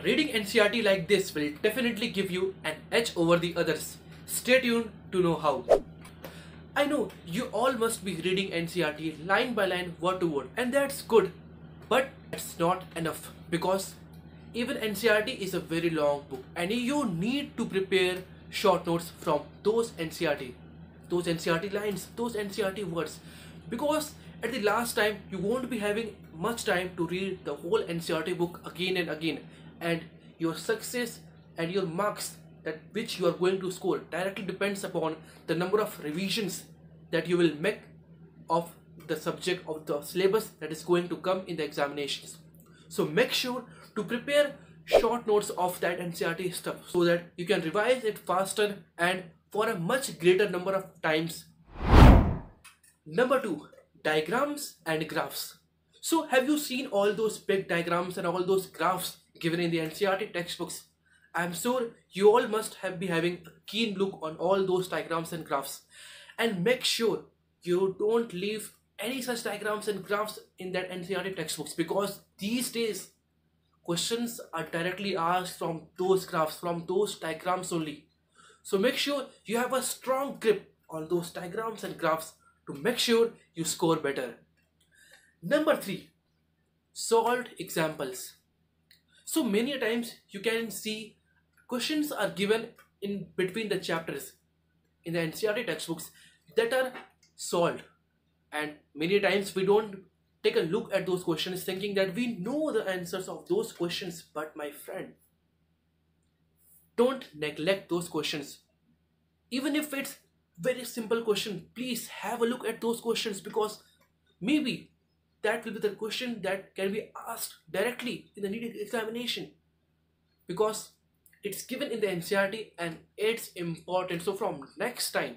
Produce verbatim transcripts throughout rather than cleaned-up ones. Reading N C E R T like this will definitely give you an edge over the others. Stay tuned to know how. I know you all must be reading N C E R T line by line, word to word, and that's good, but it's not enough, because even N C E R T is a very long book and you need to prepare short notes from those N C E R T, those N C E R T lines, those N C E R T words, because at the last time you won't be having much time to read the whole N C E R T book again and again, and your success and your marks that which you are going to score directly depends upon the number of revisions that you will make of the subject of the syllabus that is going to come in the examinations. So make sure to prepare short notes of that N C E R T stuff so that you can revise it faster and for a much greater number of times. Number two, diagrams and graphs. So have you seen all those big diagrams and all those graphs given in the N C E R T textbooks? I'm sure you all must have been having a keen look on all those diagrams and graphs, and make sure you don't leave any such diagrams and graphs in that N C E R T textbooks, because these days questions are directly asked from those graphs, from those diagrams only. So make sure you have a strong grip on those diagrams and graphs to make sure you score better. Number three, solved examples. So many times you can see questions are given in between the chapters in the N C E R T textbooks that are solved, and many times we don't take a look at those questions thinking that we know the answers of those questions. But my friend, don't neglect those questions. Even if it's very simple question, please have a look at those questions, because maybe that will be the question that can be asked directly in the NEET examination, because it's given in the N C E R T and it's important. So from next time,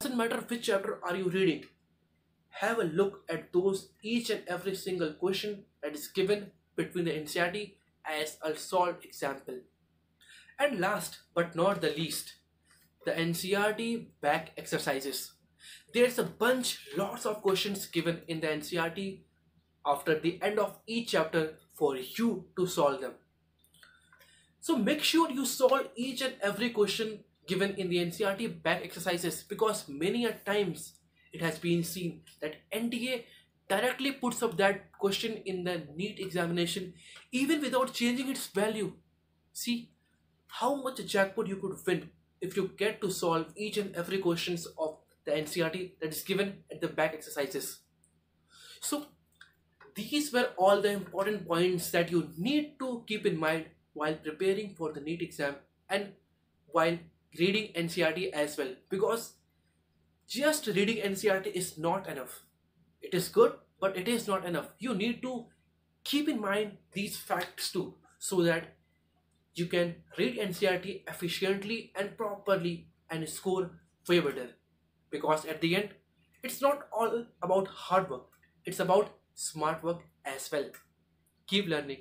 doesn't matter which chapter are you reading, have a look at those each and every single question that is given between the N C E R T as a solved example. And last but not the least, the N C E R T back exercises. There's a bunch, lots of questions given in the N C E R T after the end of each chapter for you to solve them. So make sure you solve each and every question given in the N C E R T back exercises, because many a times it has been seen that N T A directly puts up that question in the NEET examination even without changing its value. See how much jackpot you could win if you get to solve each and every questions of the N C E R T that is given at the back exercises. So these were all the important points that you need to keep in mind while preparing for the NEET exam and while reading N C E R T as well, because just reading N C E R T is not enough. It is good, but it is not enough. You need to keep in mind these facts too, so that you can read N C E R T efficiently and properly and score way better, because at the end it's not all about hard work, it's about smart work as well. Keep learning.